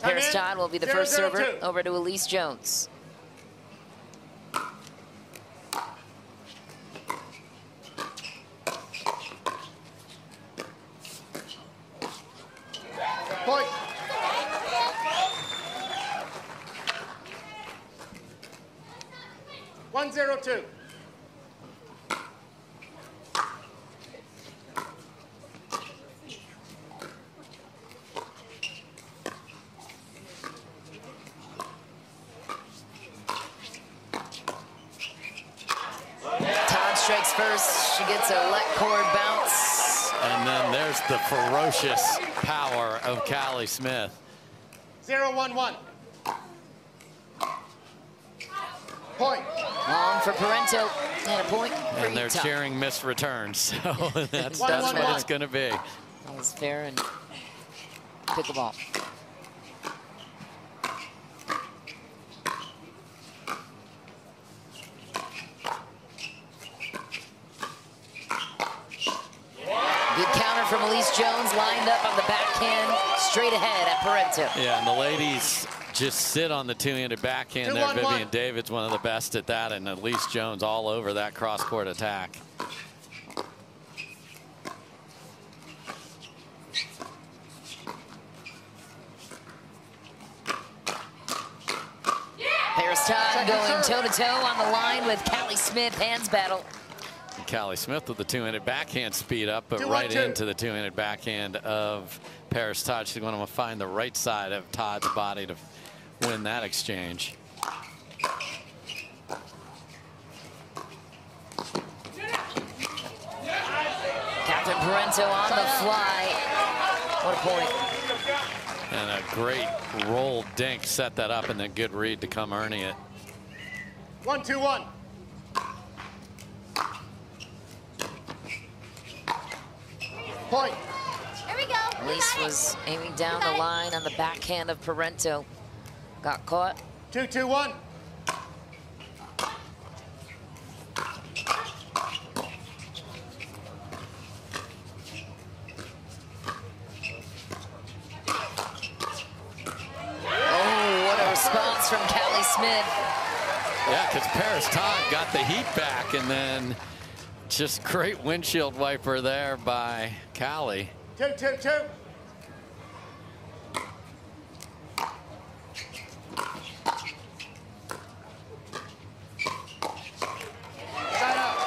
Paris Todd will be the first server over to Elise Jones. Point. One, zero, two. First, she gets a let cord bounce. And then there's the ferocious power of Callie Smith. 0-1-1. Point. Long for Parenteau and a point. And they're cheering missed returns, so that's what it's going to be. That was fair and pickleball. Jones lined up on the backhand, straight ahead at Parenteau. Yeah, and the ladies just sit on the two-handed backhand there. Vivian David's one of the best at that, and Elise Jones all over that cross-court attack. Paris Todd going toe-to-toe on the line with Callie Smith, hands battle. Callie Smith with the two-handed backhand speed up, but right into the two-handed backhand of Paris Todd. She's going to find the right side of Todd's body to win that exchange. Catherine Parenteau on the fly. What a point. And a great roll dink, set that up, and then good read to come earning it. 1-2-1. Point. Here we go. Elise was aiming down the line on the backhand of Parenteau. Got caught. 2-2-1. Oh, what a response from Callie Smith. Yeah, because Paris Todd got the heat back and then just great windshield wiper there by Callie. 2-2-2.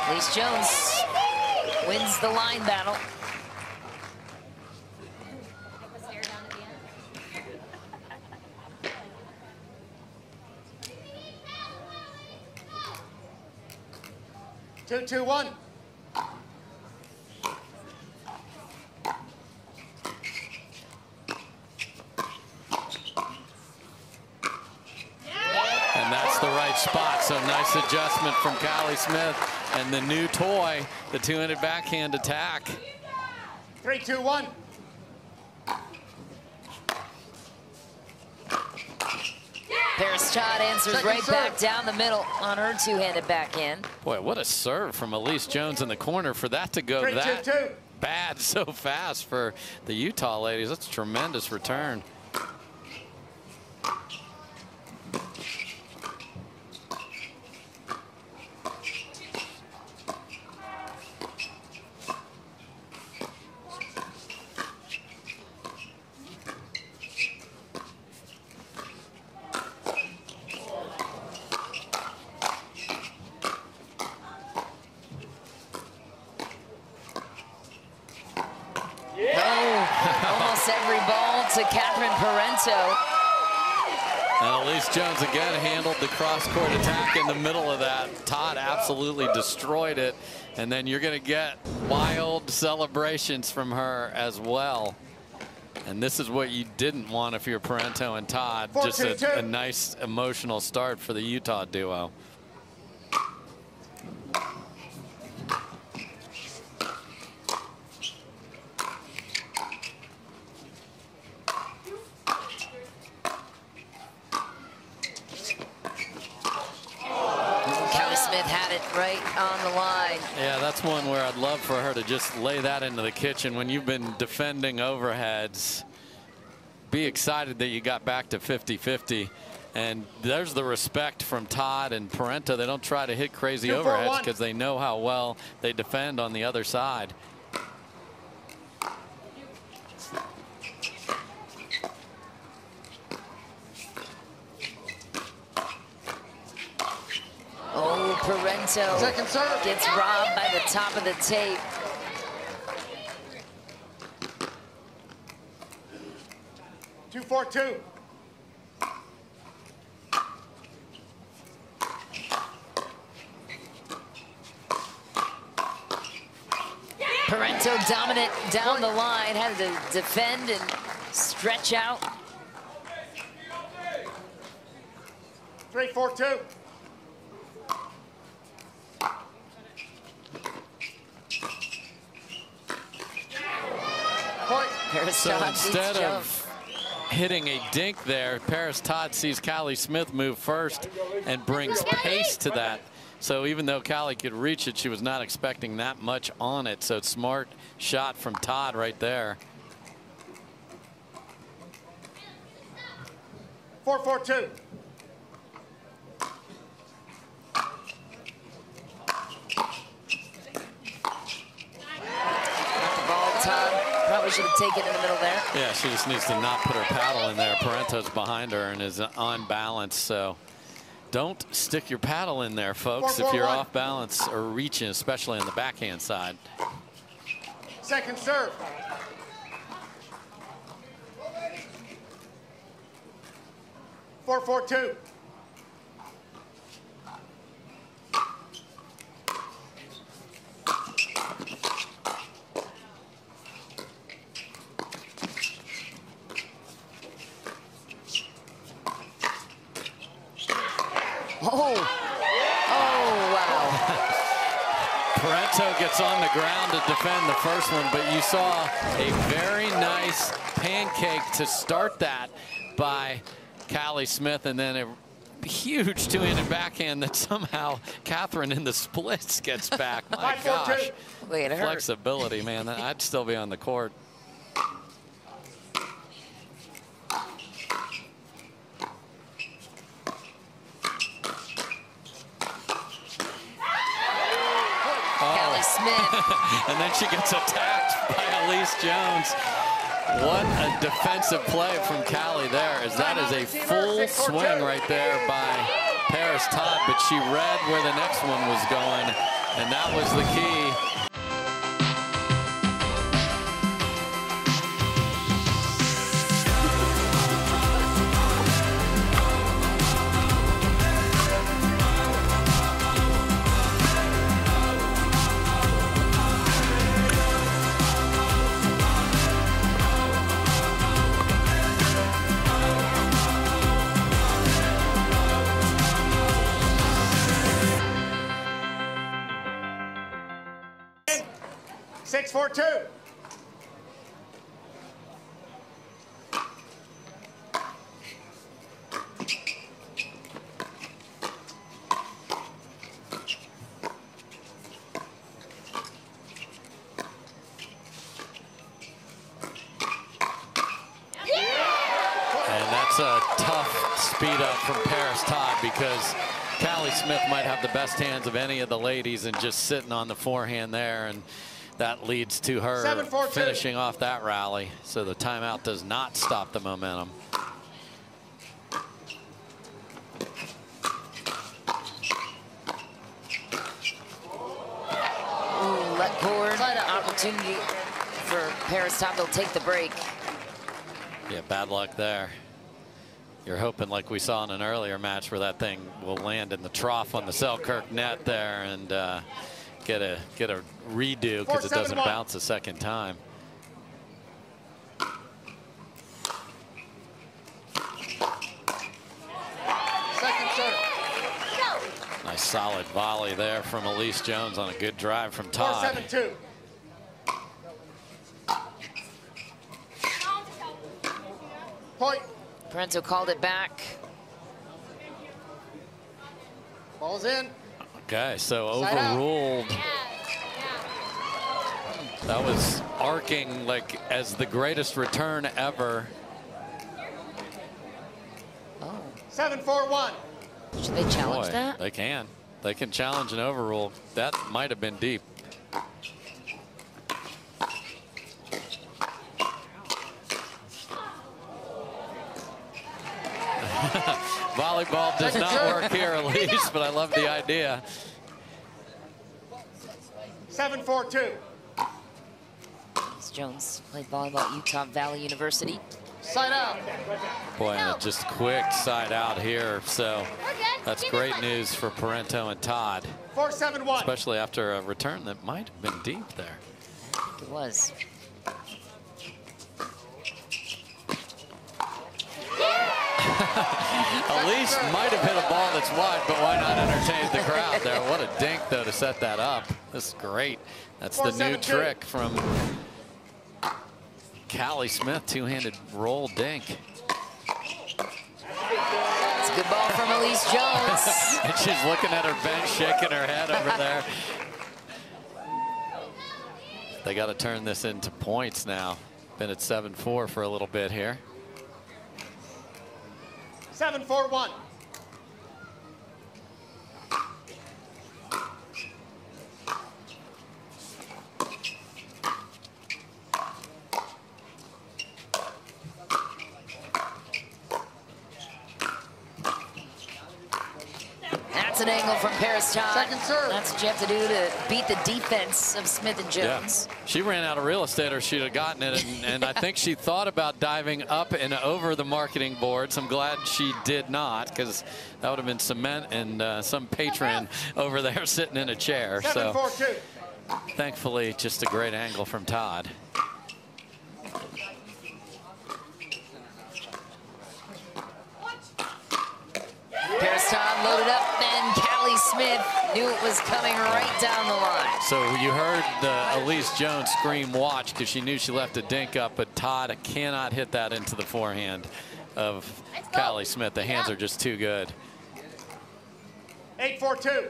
Elise Jones wins the line battle. Two, two, one. So nice adjustment from Callie Smith and the new toy, the two-handed backhand attack. 3-2-1. Paris Todd answers right back down the middle on her two-handed backhand. Boy, what a serve from Elise Jones in the corner for that to go that bad so fast for the Utah ladies. That's a tremendous return. Every ball to Catherine Parenteau. And Elise Jones again handled the cross-court attack in the middle of that. Todd absolutely destroyed it. And then you're going to get wild celebrations from her as well. And this is what you didn't want if you're Parenteau and Todd. Just a nice emotional start for the Utah duo. That's one where I'd love for her to just lay that into the kitchen. When you've been defending overheads, be excited that you got back to 50-50. And there's the respect from Todd and Parenteau. They don't try to hit crazy overheads because they know how well they defend on the other side. Oh, Parenteau gets robbed by the top of the tape. Two, four, two. Parenteau dominant down the line, had to defend and stretch out. 3-4-2. So instead of hitting a dink there, Paris Todd sees Callie Smith move first and brings pace to that. So even though Callie could reach it, she was not expecting that much on it. So smart shot from Todd right there. 4-4-2. Probably should have taken it in the middle there. Yeah, she just needs to not put her paddle in there. Parenteau's behind her and is on balance, so don't stick your paddle in there, folks, if you're off balance or reaching, especially on the backhand side. Second serve. Four, 4-2. On the ground to defend the first one, but you saw a very nice pancake to start that by Callie Smith, and then a huge two-handed backhand that somehow Catherine in the splits gets back. My gosh, flexibility, man. I'd still be on the court. And then she gets attacked by Elise Jones. What a defensive play from Callie there, as that is a full swing right there by Paris Todd, but she read where the next one was going, and that was the key. Hands of any of the ladies and just sitting on the forehand there, and that leads to her finishing off that rally. So the timeout does not stop the momentum. Ooh, let board opportunity for Paris Todd. They'll take the break. Yeah, bad luck there. You're hoping, like we saw in an earlier match, where that thing will land in the trough on the Selkirk net there and get a redo because it doesn't bounce a second time. Second serve. Nice solid volley there from Elise Jones on a good drive from Todd. 4-7-2. Point. Parenteau called it back. Ball's in. Okay, so overruled. That was arcing like as the greatest return ever 7-4-1. Should they challenge that? They can. They can challenge an overrule. That might have been deep. Volleyball does not work here, Elise, but I love the idea. 7-4-2. Elise Jones played volleyball at Utah Valley University. Side out. Boy, and just quick side out here. So that's great news for Parenteau and Todd. 4-7-1. Especially after a return that might have been deep there. I think it was. Elise might have hit a ball that's wide, but why not entertain the crowd there? What a dink, though, to set that up. This is great. That's the new trick from Callie Smith, two-handed roll dink. That's a good ball from Elise Jones. And she's looking at her bench, shaking her head over there. They got to turn this into points now. Been at 7-4 for a little bit here. 7-4-1. That's an angle from Paris Todd. Second serve. That's what you have to do to beat the defense of Smith and Jones. Yeah. She ran out of real estate or she'd have gotten it, and, and I think she thought about diving up and over the marketing boards. I'm glad she did not, because that would have been cement and some patron over there sitting in a chair. Seven, so four, two. Thankfully, just a great angle from Todd. Paris Todd loaded up, and Callie Smith knew it was coming right down the line. So you heard Elise Jones scream watch because she knew she left a dink up, but Todd cannot hit that into the forehand of Callie Smith. The hands are just too good. 8-4-2.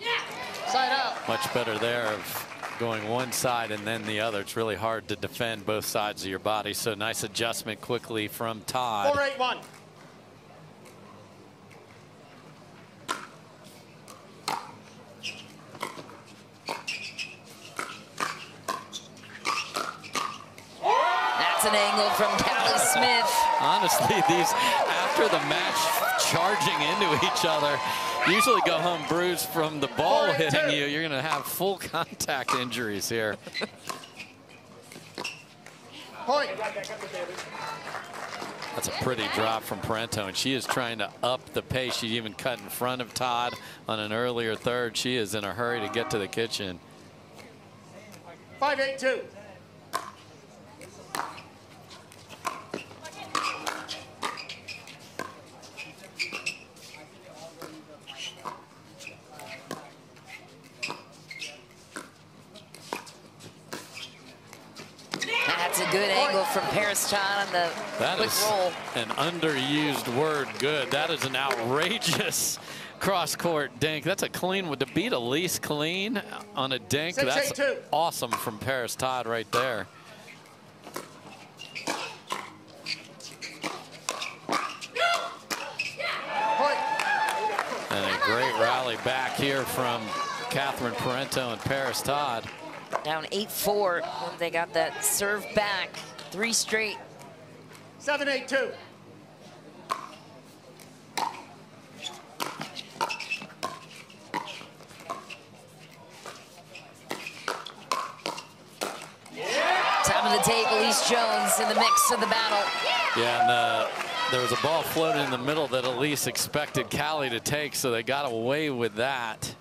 Yeah. Side out. Much better there of going one side and then the other. It's really hard to defend both sides of your body. So nice adjustment quickly from Todd. 4-8-1. That's an angle from Callie Smith. Honestly, these after the match charging into each other. Usually go home bruised from the ball hitting you. You're gonna have full contact injuries here. Point. That's a pretty drop from Parenteau, and she is trying to up the pace. She even cut in front of Todd on an earlier third. She is in a hurry to get to the kitchen. 5-8-2. Good angle from Paris Todd on the quick roll. An underused word, good. That is an outrageous cross-court dink. That's a clean one. To beat Elise clean on a dink, that's awesome from Paris Todd right there. And a great rally back here from Catherine Parenteau and Paris Todd. Down 8-4 when they got that serve back. Three straight. 7-8-2. Yeah. Top of the table, Elise Jones in the mix of the battle. Yeah, and there was a ball floating in the middle that Elise expected Callie to take, so they got away with that.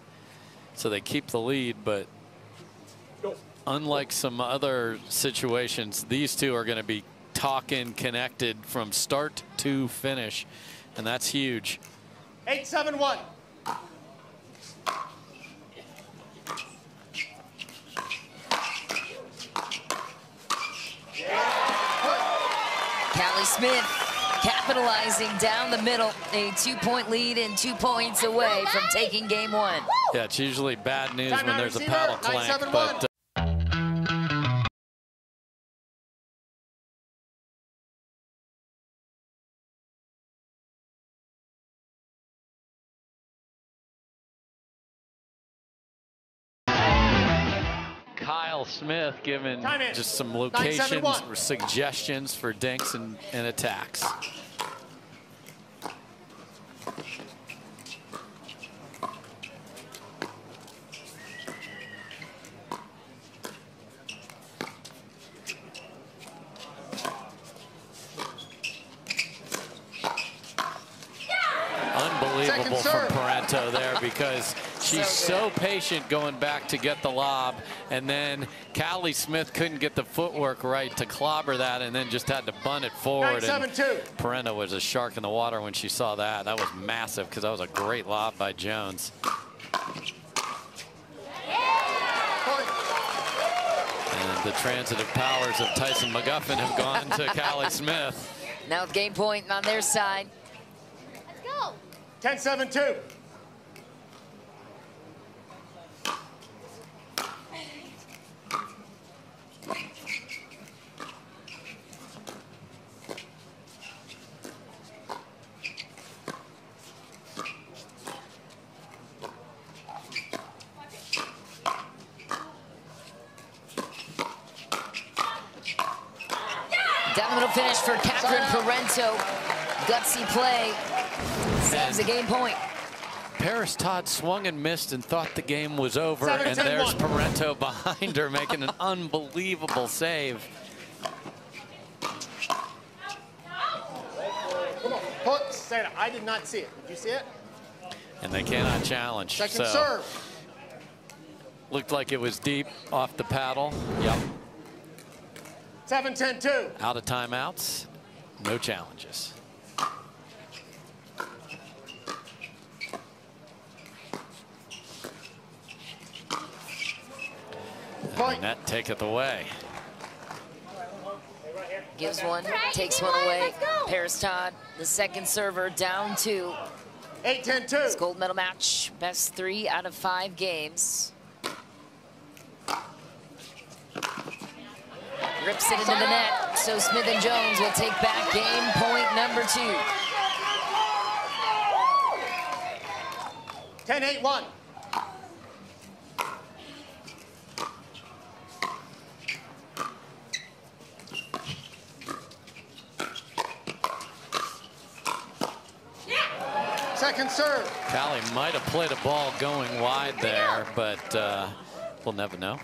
So they keep the lead, but unlike some other situations, these two are going to be talking, connected from start to finish, and that's huge. 8-7-1. Callie Smith capitalizing down the middle, a two-point lead and 2 points away from taking game one. Yeah, it's usually bad news when there's a paddle clank, but Kyle Smith giving just some locations or suggestions for dinks and attacks. Unbelievable from Parenteau there, because she's so patient going back to get the lob, and then Callie Smith couldn't get the footwork right to clobber that, and then just had to bunt it forward. Parenteau was a shark in the water when she saw that. That was massive, because that was a great lob by Jones. And the transitive powers of Tyson McGuffin have gone to Callie Smith. Now with game point on their side. 10-7-2. Dominant finish for Catherine Parenteau. Gutsy play. Saves the game point. Paris Todd swung and missed and thought the game was over. And there's Parenteau behind her making an unbelievable save. Come on. I did not see it. Did you see it? And they cannot challenge. Second serve. Looked like it was deep off the paddle. Yep. 7-10-2. Out of timeouts. No challenges. And that taketh away. Gives one, takes one away. Paris Todd, the second server, down two. 8-10-2. This gold medal match, best 3 out of 5 games. Rips it into the net, so Smith and Jones will take back game point number 2. 10-8-1. Second serve. Callie might have played a ball going wide there, but we'll never know.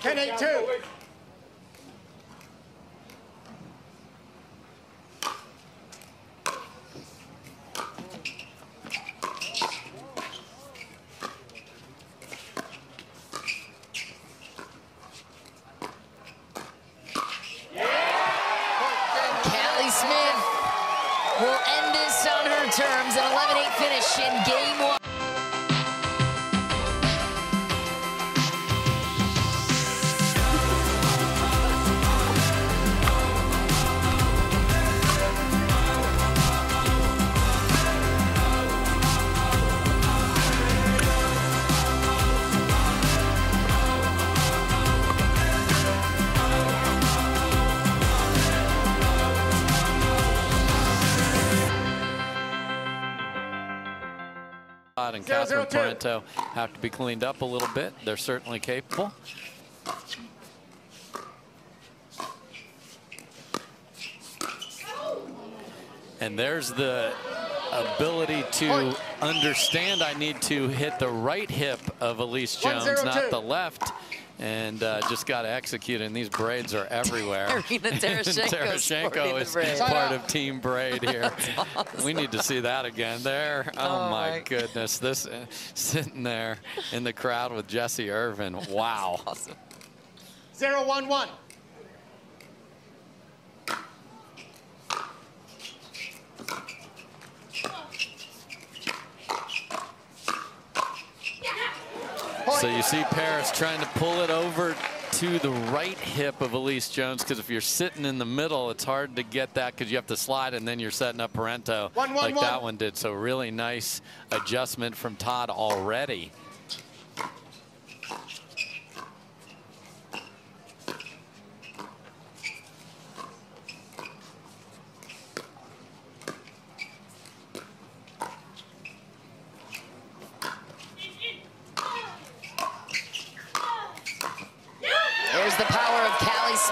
10-8-2. Terms, an 11-8 finish in game 1. And Catherine Parenteau have to be cleaned up a little bit. They're certainly capable. And there's the ability to understand I need to hit the right hip of Elise Jones, not the left. And just got to execute, and these braids are everywhere. Tarashenko is part of Team Braid here. Awesome. We need to see that again there. Oh, my goodness. This sitting there in the crowd with Jesse Irvin. Wow. Awesome. 0-1-1. So you see Paris trying to pull it over to the right hip of Elise Jones, because if you're sitting in the middle, it's hard to get that because you have to slide, and then you're setting up Parenteau that one did. So really nice adjustment from Todd already.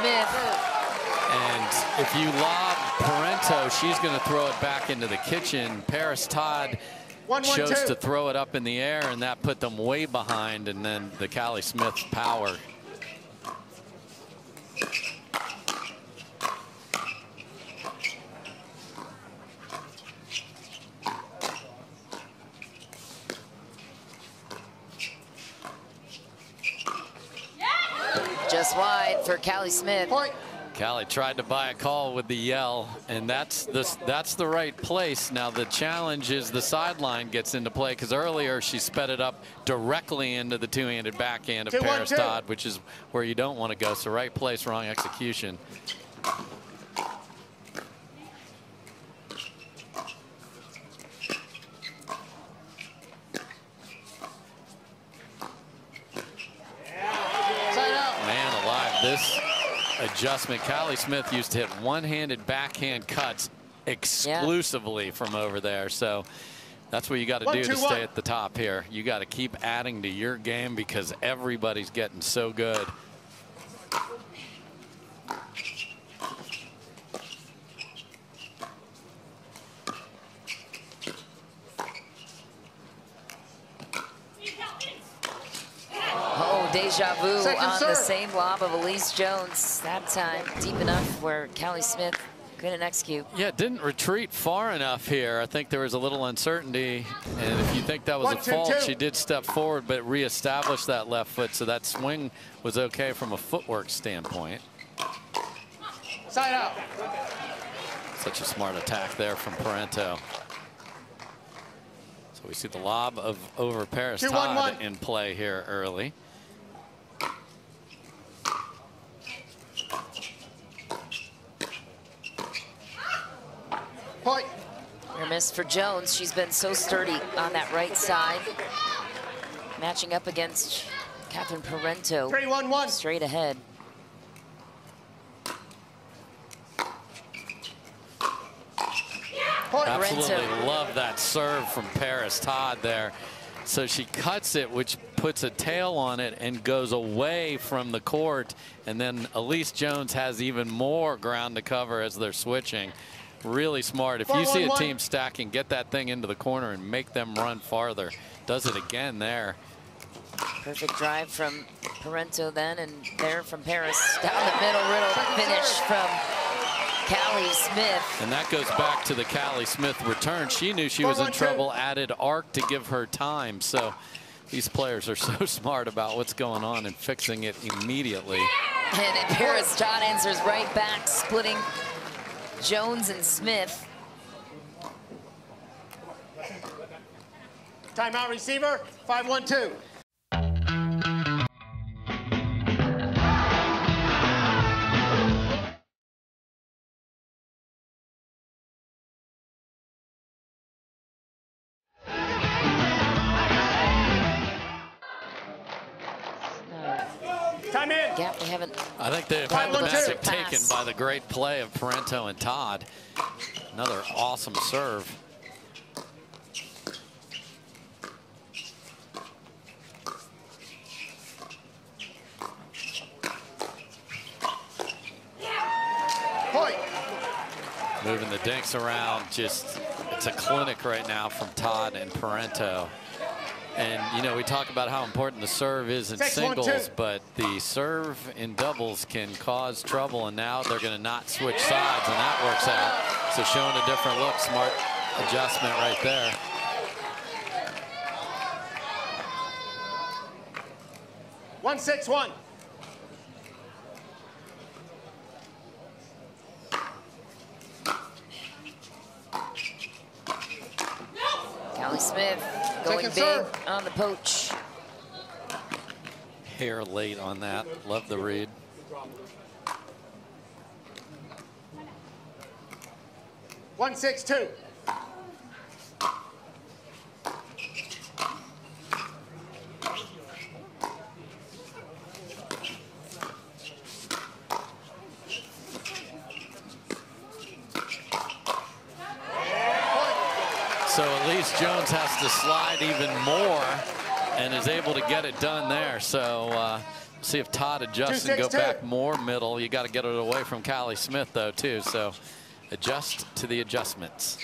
Smith. And if you lob Parenteau, she's going to throw it back into the kitchen. Paris Todd chose to throw it up in the air, and that put them way behind, and then the Callie Smith power. Just wide for Callie Smith. Point. Callie tried to buy a call with the yell, and that's the right place. Now the challenge is the sideline gets into play, because earlier she sped it up directly into the two-handed backhand of Paris Todd, which is where you don't want to go. So right place, wrong execution. This adjustment, Callie Smith used to hit one-handed backhand cuts exclusively from over there. So that's what you got to do to stay at the top here. You got to keep adding to your game because everybody's getting so good. Deja vu on the same lob of Elise Jones that time, deep enough where Callie Smith couldn't execute. Yeah, didn't retreat far enough here. I think there was a little uncertainty, and if you think that was a fault, she did step forward but reestablished that left foot, so that swing was okay from a footwork standpoint. Side out. Such a smart attack there from Parenteau. So we see the lob of over Paris Todd in play here early. Point. Near miss for Jones. She's been so sturdy on that right side. Matching up against Catherine Parenteau. 3-1-1. Straight ahead. Absolutely love that serve from Paris Todd there. So she cuts it, which puts a tail on it and goes away from the court. And then Elise Jones has even more ground to cover as they're switching. Really smart. If you see a team stacking, get that thing into the corner and make them run farther. Does it again there. Perfect drive from Parenteau then, and there from Paris. Down the middle, finish from Callie Smith. And that goes back to the Callie Smith return. She knew she was in trouble, added arc to give her time. So these players are so smart about what's going on and fixing it immediately. And then Paris Todd answers right back, splitting Jones and Smith. Timeout receiver, 5-1-2. Gap they haven't. I think they've had the magic taken by the great play of Parenteau and Todd. Another awesome serve. Point. Moving the dinks around, just it's a clinic right now from Todd and Parenteau. And, you know, we talk about how important the serve is in singles, but the serve in doubles can cause trouble, and now they're going to not switch sides, and that works out. So showing a different look, smart adjustment right there. One, six, one. Callie Smith. Going big on the poach. Hair late on that. Love the read. One, six, two. So Elise Jones has to slide even more and is able to get it done there. So See if Todd adjusts and go back more middle. You got to get it away from Callie Smith, though, too. So adjust to the adjustments.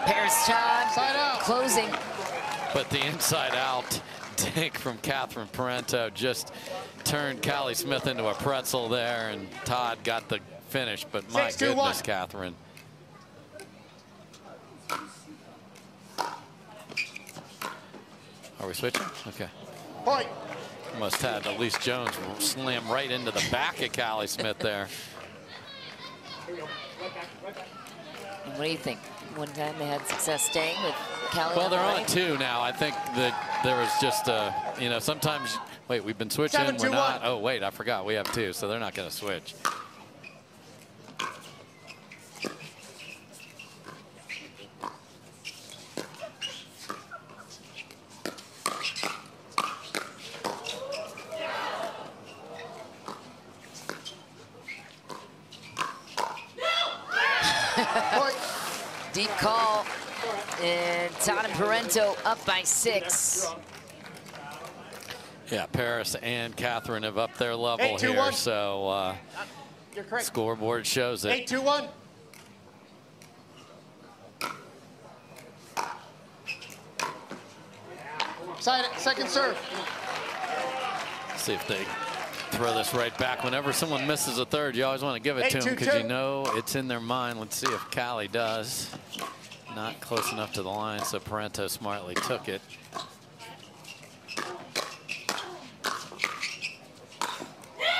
Paris Todd closing. But the inside out dig from Catherine Parenteau just turned Callie Smith into a pretzel there, and Todd got the finish. But my goodness, Catherine. Are we switching? Okay. Point. Must have Elise Jones slam right into the back of Callie Smith there. And what do you think? One time they had success staying with Callie. Well, they're on two now. I think that there was just a, you know, sometimes, wait, we've been switching. Seven, two, we're not. One. Oh, wait, I forgot. We have two, so they're not going to switch. Deep call, and Todd and Parenteau up by 6. Yeah, Paris and Catherine have upped their level here, so scoreboard shows it. 8-2-1. Side, second serve. Let's see if they throw this right back. Whenever someone misses a third, you always want to give it to them because you know it's in their mind. Let's see if Callie does. Not close enough to the line, so Parenteau smartly took it.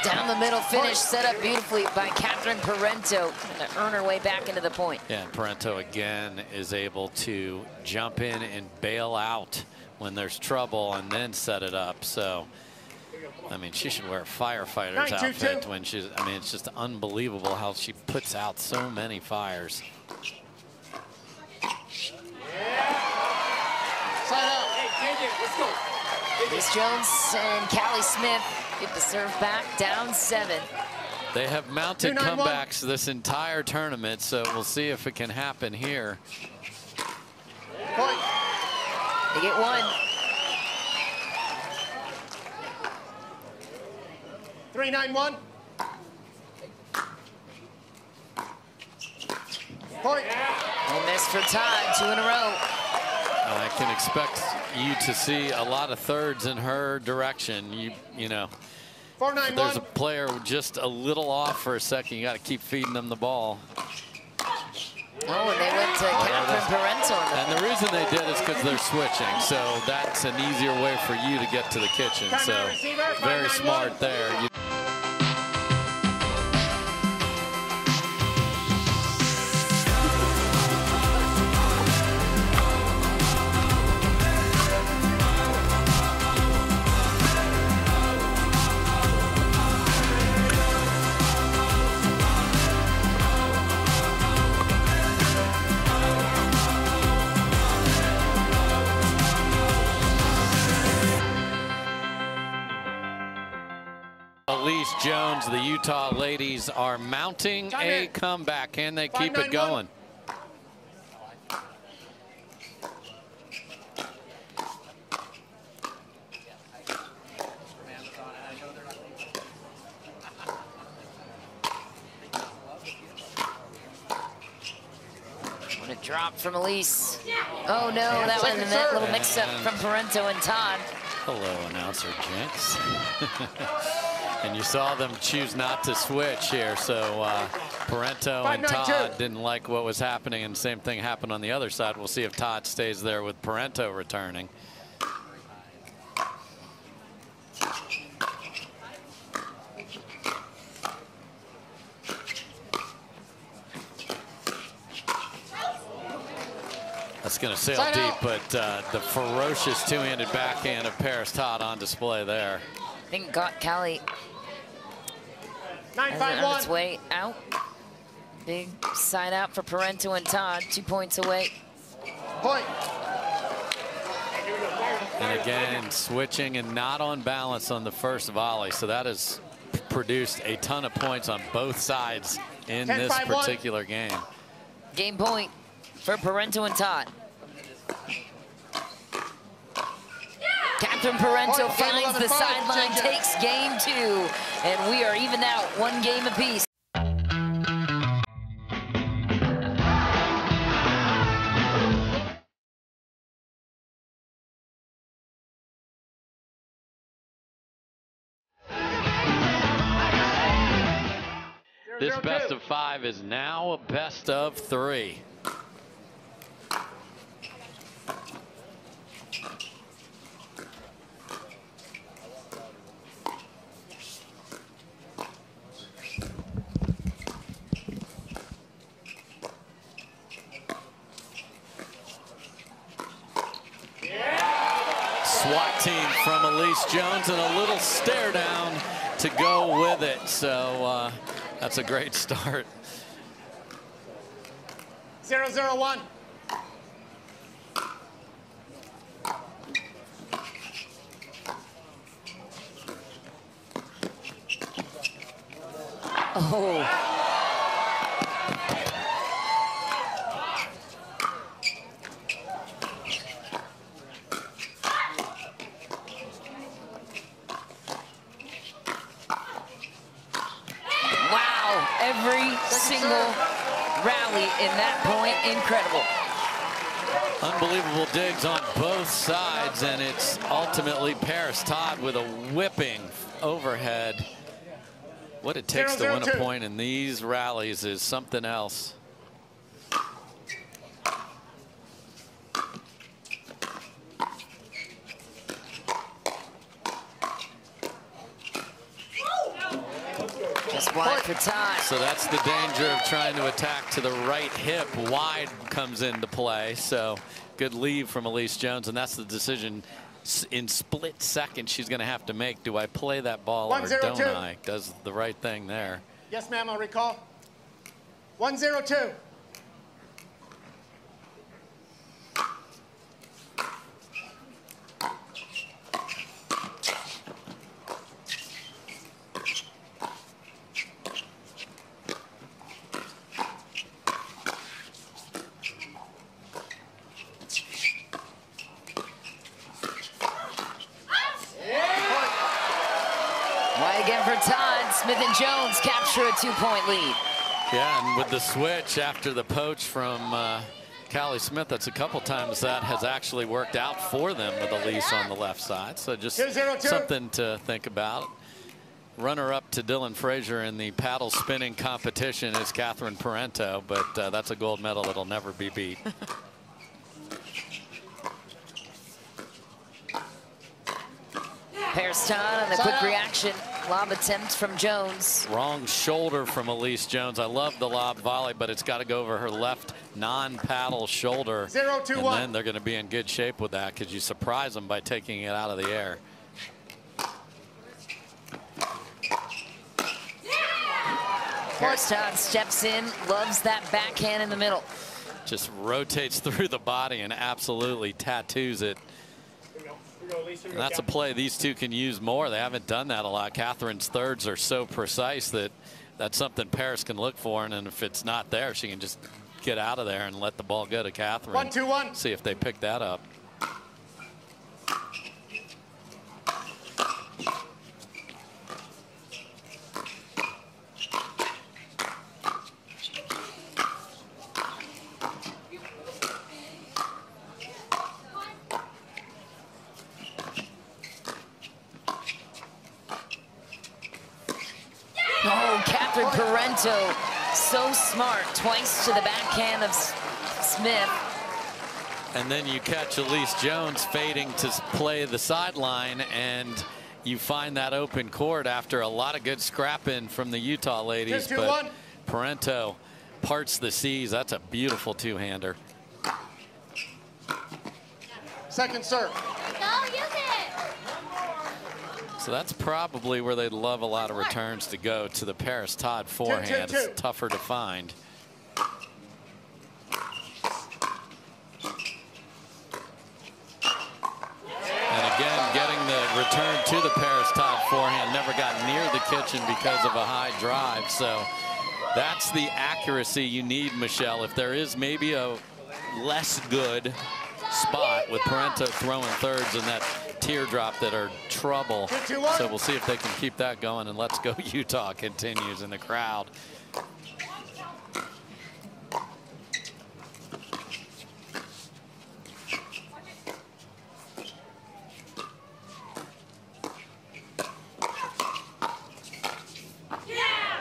Down the middle finish set up beautifully by Catherine Parenteau to earn her way back into the point. Yeah, and Parenteau again is able to jump in and bail out when there's trouble and then set it up. So, I mean, she should wear a firefighter's outfit when she's, I mean, it's just unbelievable how she puts out so many fires. Elise Jones and Callie Smith get the serve back, down 7. They have mounted comebacks this entire tournament, so we'll see if it can happen here. They get one. 3-9-1. Point. And miss for Todd, 2 in a row. I can expect you to see a lot of thirds in her direction. You know, 4-9-1. There's a player just a little off for a second. You got to keep feeding them the ball. Oh, and they went to Catherine Parenteau. And the reason they did is because they're switching, so that's an easier way for you to get to the kitchen. So very smart there. Elise Jones, the Utah ladies are mounting a comeback. Can they keep it going? What a drop from Elise. Oh, no, that was a little mix-up from Parenteau and Todd. Hello, announcer Jinx. And you saw them choose not to switch here, so Parenteau and Todd didn't like what was happening, and same thing happened on the other side. We'll see if Todd stays there with Parenteau returning. That's going to sail deep, but the ferocious two-handed backhand of Paris Todd on display there. I think got Callie on its way out. Big side out for Parenteau and Todd, 2 points away. Point. And again, switching and not on balance on the first volley. So that has produced a ton of points on both sides in this particular game. Game point. for Parenteau and Todd. Catherine Parenteau finds the sideline, takes game two, and we are even out, one game apiece. This best of five is now a best of three. SWAT team from Elise Jones and a little stare down to go with it. So that's a great start. 0-0-1. Oh. Every single rally in that point, incredible. Unbelievable digs on both sides, and it's ultimately Paris Todd with a whipping overhead. What it takes to win a point in these rallies is something else. For Todd. So that's the danger of trying to attack to the right hip. Wide comes into play. So good leave from Elise Jones, and that's the decision in split seconds she's going to have to make. Do I play that ball or don't I? Does the right thing there. Yes, ma'am, I'll recall. 1-0-2. Again for Todd, Smith and Jones capture a two-point lead. Yeah, and with the switch after the poach from Callie Smith, that's a couple times that has actually worked out for them with Elise on the left side. So just something to think about. Runner-up to Dylan Frazier in the paddle spinning competition is Catherine Parenteau, but that's a gold medal that'll never be beat. Paris Todd on the quick reaction. Lob attempt from Jones. Wrong shoulder from Elise Jones. I love the lob volley, but it's got to go over her left non-paddle shoulder. 0-2-1. And then they're going to be in good shape with that because you surprise them by taking it out of the air. Yeah! Paris Todd steps in, loves that backhand in the middle. Just rotates through the body and absolutely tattoos it. And that's a play these two can use more. They haven't done that a lot. Catherine's thirds are so precise that that's something Paris can look for, and if it's not there, she can just get out of there and let the ball go to Catherine. 1-2-1. See if they pick that up. Parenteau, so smart, twice to the backhand of Smith. And then you catch Elise Jones fading to play the sideline, and you find that open court after a lot of good scrapping from the Utah ladies. But Parenteau parts the seas. That's a beautiful two-hander. Second serve. Go use it. So that's probably where they'd love a lot of returns to go, to the Paris Todd forehand. It's tougher to find. And again, getting the return to the Paris Todd forehand, never got near the kitchen because of a high drive. So that's the accuracy you need, Michelle. If there is maybe a less good spot with Parenteau throwing thirds and that teardrop that are trouble. So we'll see if they can keep that going, and Let's Go Utah continues in the crowd.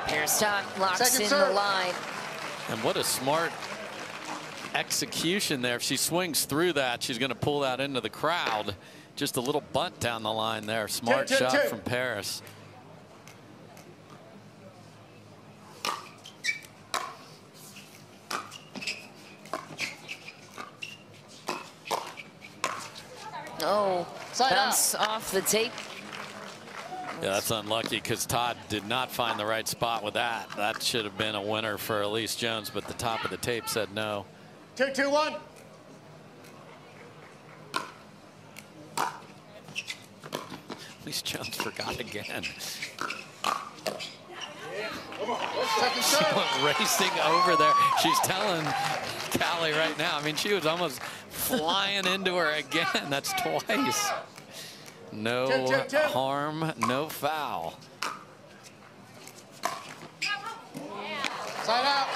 Parenteau locks in the line. And what a smart execution there. If she swings through that, she's going to pull that into the crowd. Just a little bunt down the line there. Smart shot from Paris. Oh, bounce off the tape. Yeah, that's unlucky because Todd did not find the right spot with that. That should have been a winner for Elise Jones, but the top of the tape said no. 2-2-1. Elise Jones forgot again. She went racing over there. She's telling Callie right now. I mean, she was almost flying into her again. That's twice. No harm, no foul. Sign out.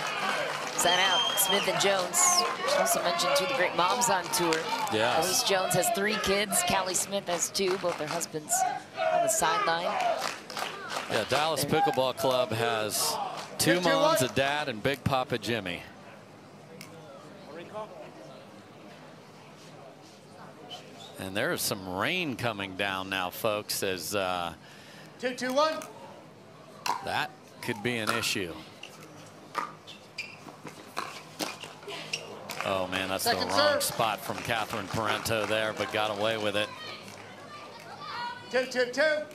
Sign out. Smith and Jones. She also mentioned, too, the great moms on tour. Yes. Elise Jones has 3 kids. Callie Smith has 2. Both their husbands on the sideline. Yeah, Dallas Pickleball Club has 2 moms, a dad, and Big Papa Jimmy. And there is some rain coming down now, folks, as 2-2-1. That could be an issue. Oh, man, that's the wrong spot from Catherine Parenteau there, but got away with it. 2-2-2.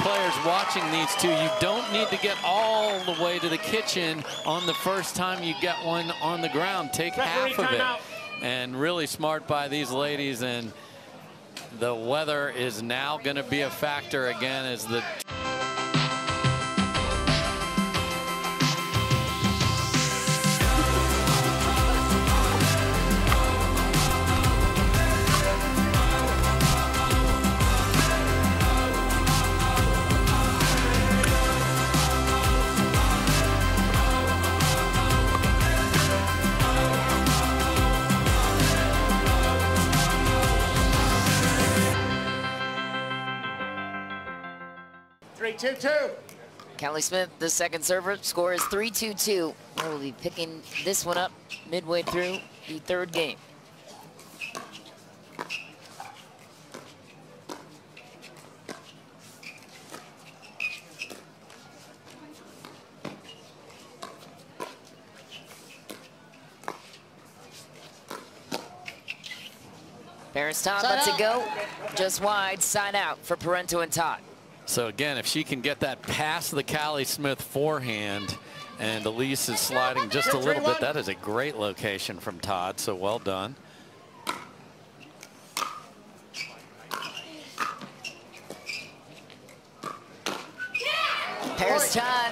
Players watching these two, you don't need to get all the way to the kitchen on the first time you get one on the ground. Take half of it. And really smart by these ladies, and the weather is now going to be a factor again as the Callie Smith, the second server, score is 3-2-2. We'll be picking this one up midway through the 3rd game. Paris Todd lets it go. Just wide, side out for Parenteau and Todd. So again, if she can get that past the Callie Smith forehand, and Elise is sliding just a little bit, that is a great location from Todd, so well done. Paris Todd,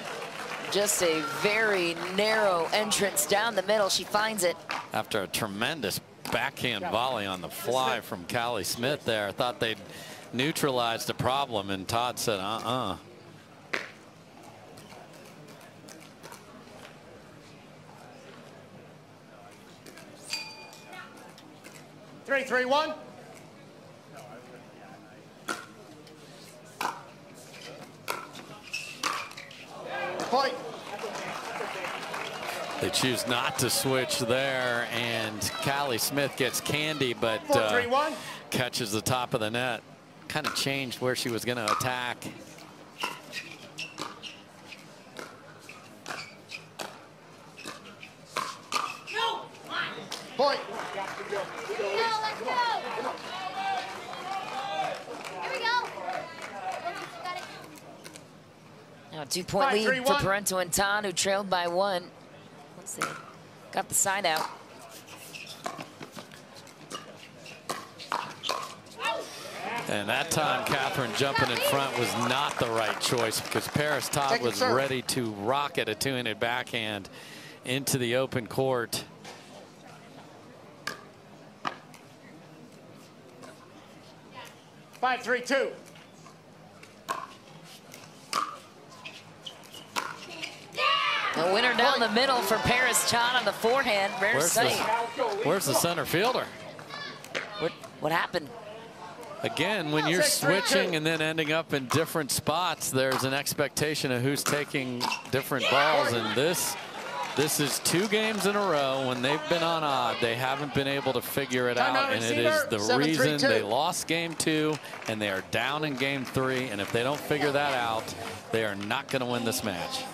just a very narrow entrance down the middle. She finds it. After a tremendous backhand volley on the fly from Callie Smith there, I thought they'd neutralized the problem, and Todd said, uh-uh. Three, three, one. Point. They choose not to switch there, and Callie Smith gets candy, but catches the top of the net. Kind of changed where she was going to attack. Now, 2-point lead for Parenteau and Todd, who trailed by one. Let's see. Got the side out. And that time, Catherine jumping in front was not the right choice, because Paris Todd was ready to rocket a two-handed backhand into the open court. Five, three, two. The winner down the middle for Paris Todd on the forehand. Rare sight. Where's the center fielder? What happened? Again, when you're switching and then ending up in different spots, there's an expectation of who's taking different balls. And this is two games in a row when they've been on odd. They haven't been able to figure it out, and it is the reason they lost game two, and they are down in game three. And if they don't figure that out, they are not going to win this match.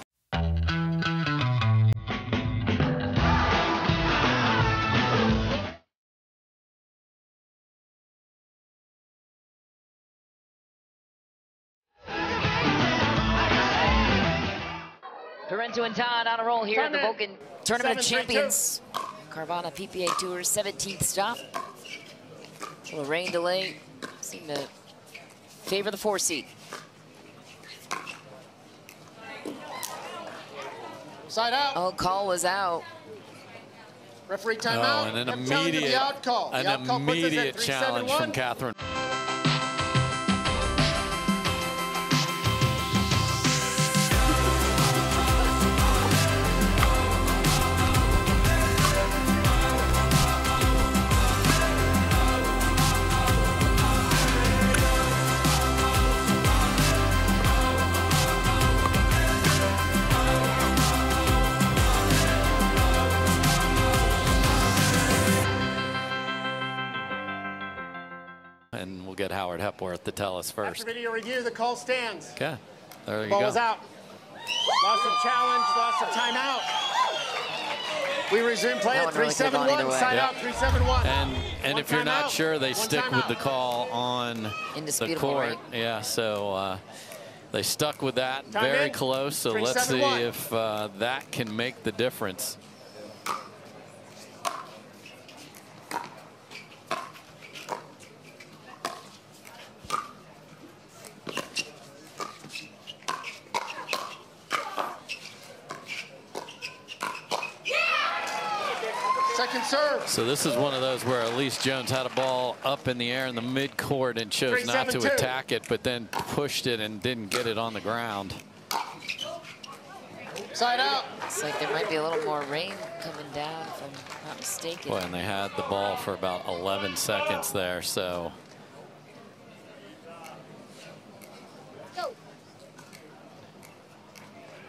Parenteau and Todd on a roll here at the Vulcan Tournament of Champions. Carvana PPA Tour, 17th stop. Well, the rain delay seemed to favor the four seed. Side out. Oh, call was out. Referee timeout. Oh, and an immediate out call. An immediate challenge from Catherine. And we'll get Howard Hepworth to tell us first. After video review, the call stands. Okay, there you go. Ball is out. Loss of challenge, loss of timeout. We resume play at 3-7-1. Side out, 3-7-1. And if you're not sure, they stick with the call on the court. Yeah, so they stuck with that. Very close. So let's see if that can make the difference. So this is one of those where Elise Jones had a ball up in the air in the midcourt and chose not to attack it, but then pushed it and didn't get it on the ground. Side out. Looks like there might be a little more rain coming down, if I'm not mistaken. Well, and they had the ball for about 11 seconds there, so. Go.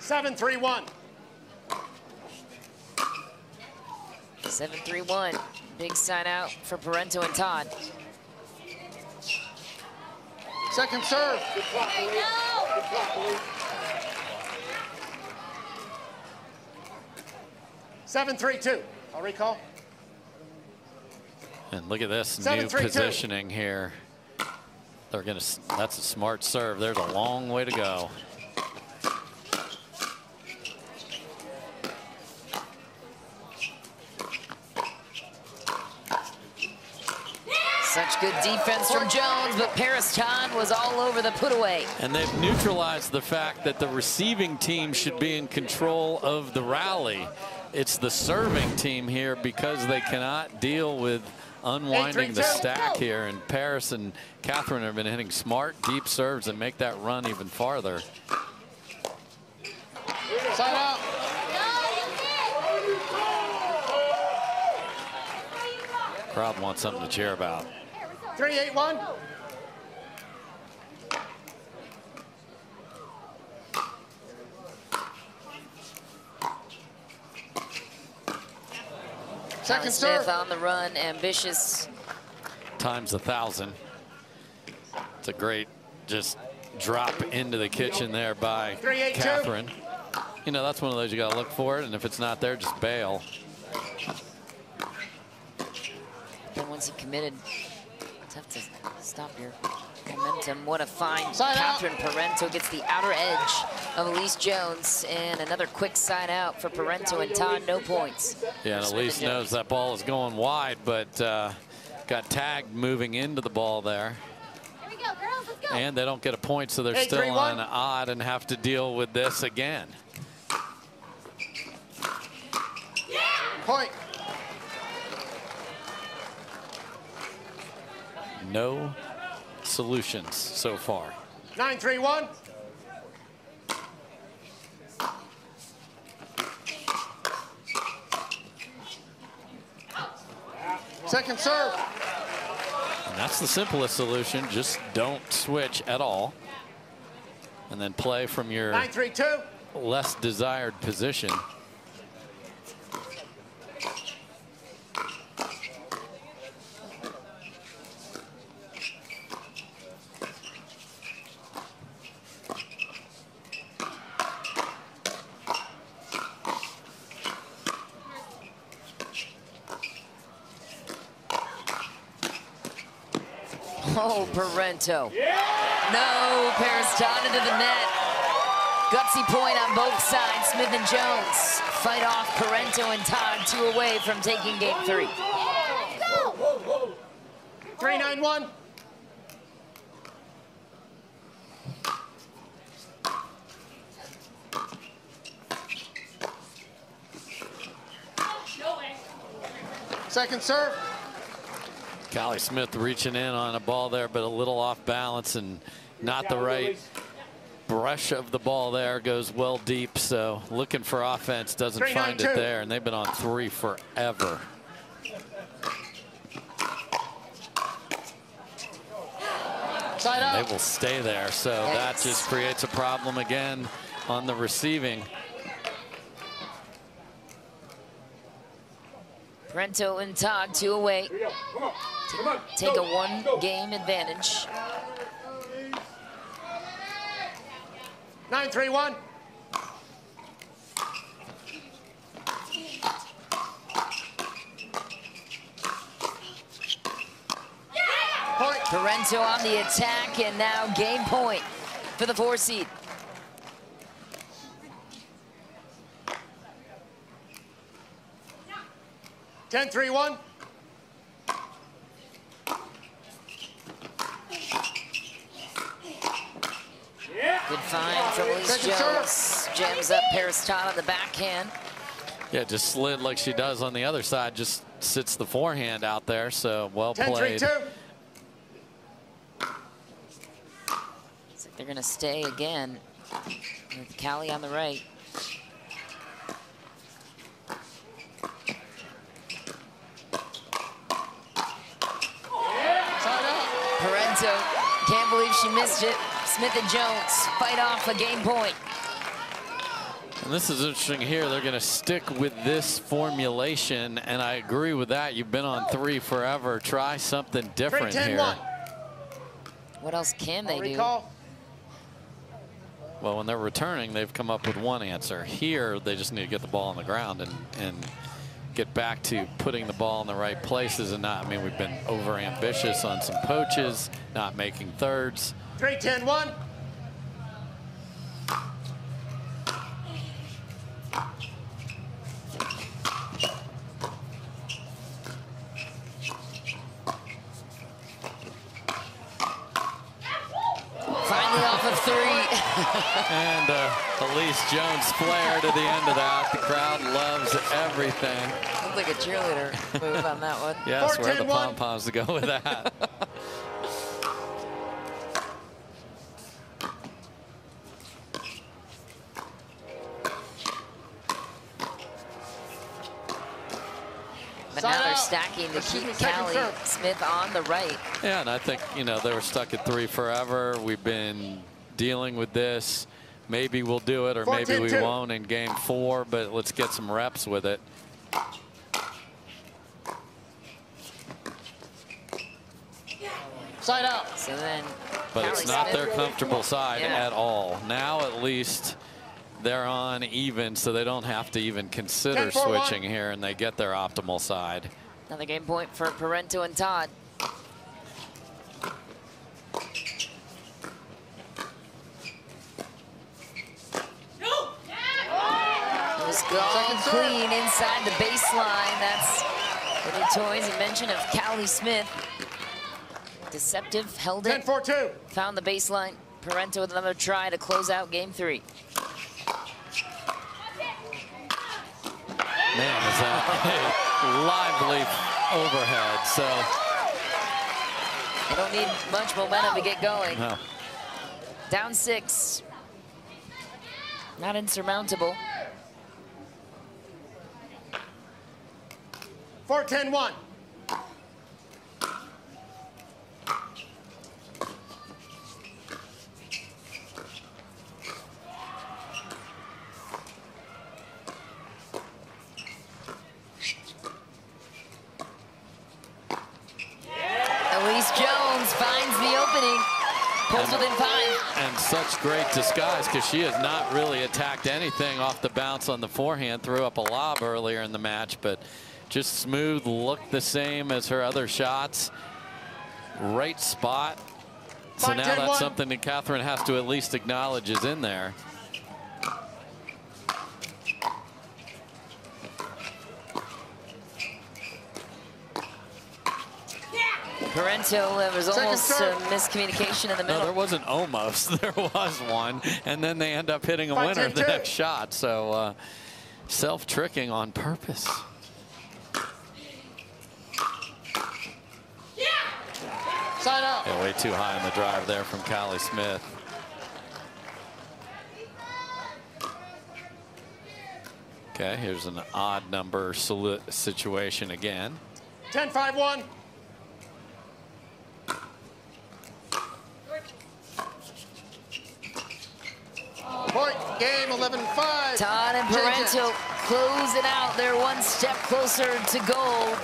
7-3-1. 7-3-1. Big side out for Parenteau and Todd. Second serve. Good block, Elise. Good block, Elise. 7-3-2. I'll recall. And look at this new positioning here. They're gonna. That's a smart serve. There's a long way to go. Such good defense from Jones, but Paris Todd was all over the put away. And they've neutralized the fact that the receiving team should be in control of the rally. It's the serving team here, because they cannot deal with unwinding the stack here. And Paris and Catherine have been hitting smart, deep serves and make that run even farther. Side out. Crowd wants something to cheer about. 3-8-1. Second serve. Smith on the run, ambitious. Times 1,000. It's a great just drop into the kitchen there by Catherine. You know, that's one of those you got to look for it, and if it's not there, just bail. And once he committed, tough to stop here. Momentum, what a find. Catherine Parenteau gets the outer edge of Elise Jones, and another quick side out for Parenteau and Todd, no points. Yeah, and Elise knows that ball is going wide, but got tagged moving into the ball there. Here we go, girls, let's go. And they don't get a point, so they're still on odd and have to deal with this again. Yeah! Point. No solutions so far. 9-3-1. Second serve. And that's the simplest solution. Just don't switch at all. And then play from your 9-3-2. Less desired position. Parenteau. Yeah! No, Paris Todd into the net. Gutsy point on both sides. Smith and Jones fight off Parenteau and Todd, two away from taking game three. 3-9-1. Second serve. Callie Smith reaching in on a ball there, but a little off balance and not the right brush of the ball there. Goes well deep, so looking for offense, doesn't find it there, and they've been on three forever. And they will stay there, so that just creates a problem again on the receiving. Parenteau and Todd, two away. Take a one-game advantage. 9-3-1. Point. Parenteau on the attack, and now game point for the 4 seed. Ten, three, one. Yeah. Good find from Elise Jones. Jams up Paris Todd on the backhand. Yeah, just slid like she does on the other side. Just sits the forehand out there. So well played. 10-3-2. Looks like they're going to stay again with Callie on the right. Can't believe she missed it. Smith and Jones fight off a game point. And this is interesting here. They're going to stick with this formulation, and I agree with that. You've been on three forever. Try something different here. What else can they do? Well, when they're returning, they've come up with one answer. Here, they just need to get the ball on the ground and get back to putting the ball in the right places and not, I mean, we've been over ambitious on some poaches, not making thirds. 3-10-1. Finally off of three. And Elise Jones flared at the end of that. The crowd loves everything. Looks like a cheerleader move on that one. Yeah, that's where the pom-poms to go with that. But now they're stacking to keep Callie Smith on the right. Yeah, and I think, you know, they were stuck at three forever. We've been dealing with this. Maybe we'll do it, or maybe we won't in game four, but let's get some reps with it. Side out. So then, but it's not their comfortable side at all. Now at least they're on even, so they don't have to even consider switching here, and they get their optimal side. Another game point for Parenteau and Todd. Second clean inside the baseline. That's the toys and mention of Callie Smith. Deceptive, held it. 10-4-2. Found the baseline. Parenteau with another try to close out game three. Man, is that a lively overhead, so. You don't need much momentum to get going. No. Down six. Not insurmountable. 4-10-1. Elise Jones finds the opening, pulls within five. And such great disguise, because she has not really attacked anything off the bounce on the forehand. Threw up a lob earlier in the match, but just smooth, looked the same as her other shots. Right spot. So now that's something that Catherine has to at least acknowledge is in there. Parenteau, there was almost a miscommunication in the middle. No, there wasn't almost. There was one. And then they end up hitting a winner the next shot. So self-tricking on purpose. Yeah. Side out. Yeah, way too high on the drive there from Callie Smith. Okay, here's an odd number situation again. 10-5-1. Point game, 11-5. Todd and Parenteau close it out. They're one step closer to gold.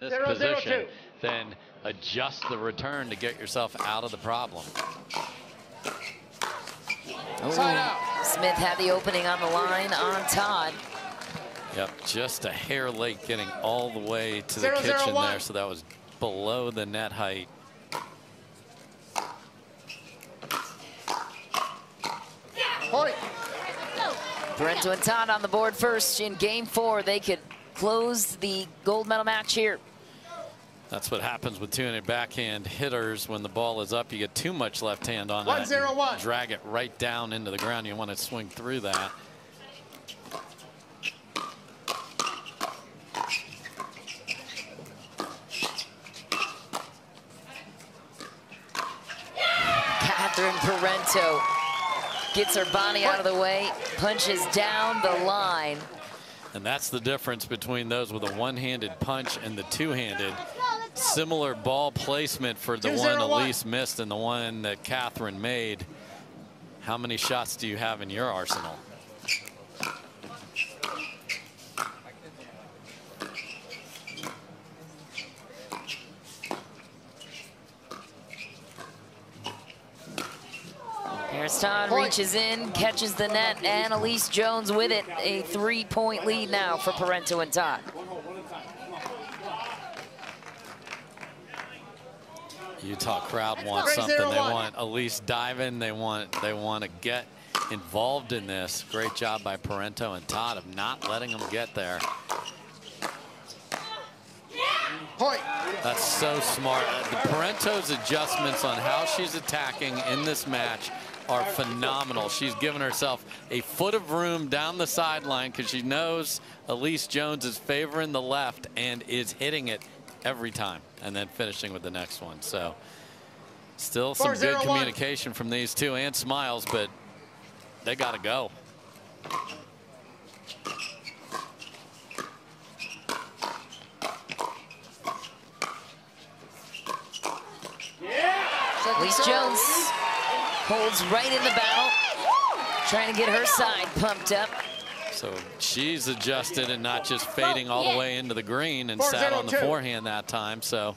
This position, then adjust the return to get yourself out of the problem. Oh. Smith had the opening on the line on Todd. Yep, just a hair late getting all the way to the kitchen there, so that was below the net height. Yeah. Parenteau and Todd on the board first in game four. They could close the gold medal match here. That's what happens with two-handed backhand hitters. When the ball is up, you get too much left hand on that. 1-0-1. Drag it right down into the ground. You want to swing through that. Catherine Parenteau gets her body out of the way, punches down the line. And that's the difference between those with a one-handed punch and the two-handed. Similar ball placement for the one Elise missed and the one that Catherine made. How many shots do you have in your arsenal? Todd reaches in, catches the net, and Elise Jones with it. A three-point lead now for Parenteau and Todd. Utah crowd wants something. They want Elise diving. They want to get involved in this. Great job by Parenteau and Todd of not letting them get there. Point. That's so smart. Parenteau's adjustments on how she's attacking in this match are phenomenal. She's given herself a foot of room down the sideline because she knows Elise Jones is favoring the left and is hitting it every time and then finishing with the next one. So still some good communication from these two and smiles, but they got to go. Elise Jones holds right in the battle, trying to get her side pumped up. So she's adjusted and not just fading all the way into the green and sat on the forehand that time. So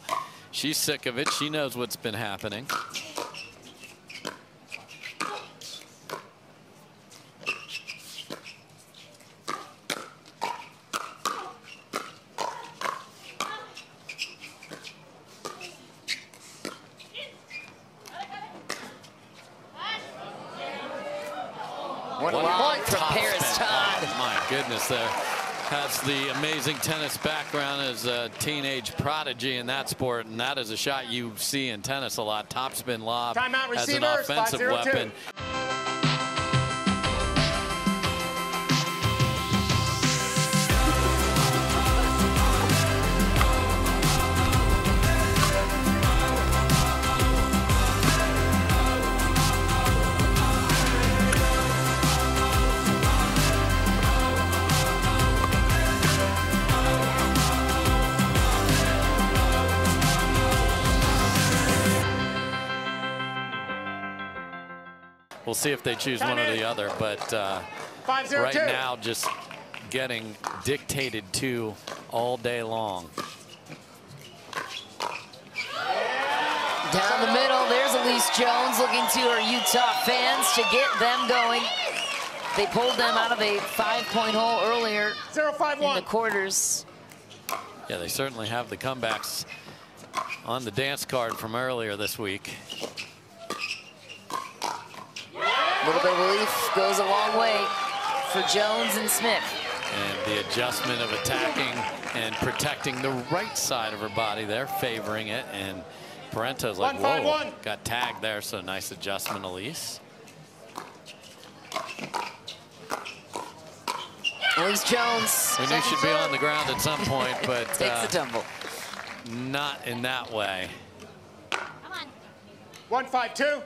she's sick of it. She knows what's been happening. 1 point from Paris Todd. Oh, my goodness, there. Has the amazing tennis background as a teenage prodigy in that sport, and that is a shot you see in tennis a lot. Topspin lob as an offensive weapon. We'll see if they choose one or the other, but right now just getting dictated to all day long. Down the middle, there's Elise Jones looking to her Utah fans to get them going. They pulled them out of a 5-point hole earlier in the quarters. Yeah, they certainly have the comebacks on the dance card from earlier this week. A little bit of relief goes a long way for Jones and Smith. And the adjustment of attacking and protecting the right side of her body, they're favoring it. And Parenteau's like, whoa, got tagged there, so nice adjustment, Elise. Elise Jones. We knew she'd be on the ground at some point, but takes a tumble. Not in that way. Come on. 1-5-2.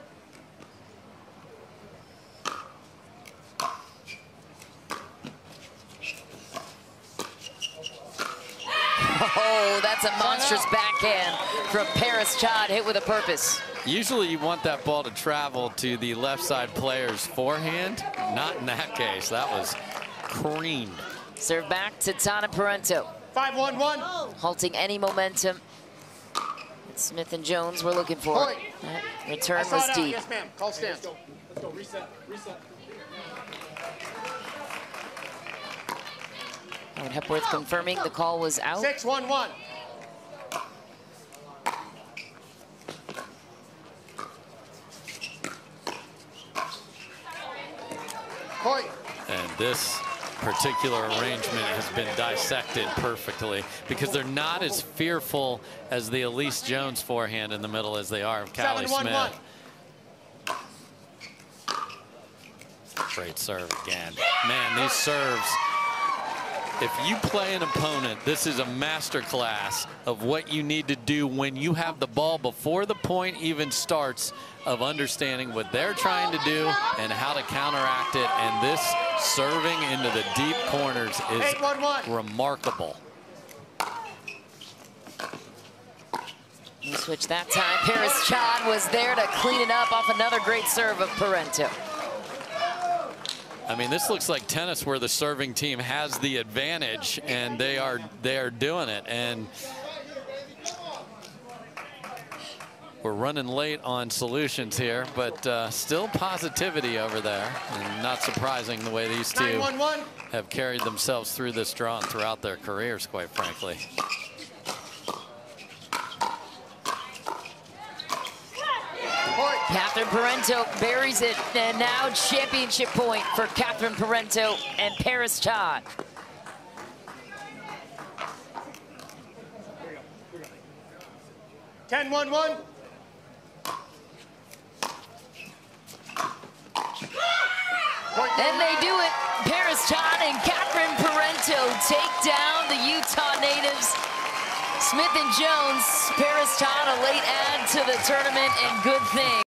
Oh, that's a monstrous backhand from Paris Todd, hit with a purpose. Usually you want that ball to travel to the left side player's forehand. Not in that case. That was creamed. Serve back to Catherine Parenteau. 5-1-1. Halting any momentum that Smith and Jones were looking for. That return was deep. Yes, ma'am. Call stance. Hey, let's go. Reset. And Hepworth confirming the call was out. 6-1-1. And this particular arrangement has been dissected perfectly because they're not as fearful as the Elise Jones forehand in the middle as they are of Callie Smith. Great serve again. Man, these serves. If you play an opponent, this is a masterclass of what you need to do when you have the ball before the point even starts, of understanding what they're trying to do and how to counteract it. And this serving into the deep corners is remarkable. You switch that time. Paris Todd was there to clean it up off another great serve of Parenteau. I mean, this looks like tennis where the serving team has the advantage, and they are doing it. And we're running late on solutions here, but still positivity over there. And not surprising the way these two have carried themselves through this draw and throughout their careers, quite frankly. Catherine Parenteau buries it, and now championship point for Catherine Parenteau and Paris Todd. Here we go. 10-1-1. And they do it. Paris Todd and Catherine Parenteau take down the Utah natives. Smith and Jones, Paris Todd, a late add to the tournament, and good thing.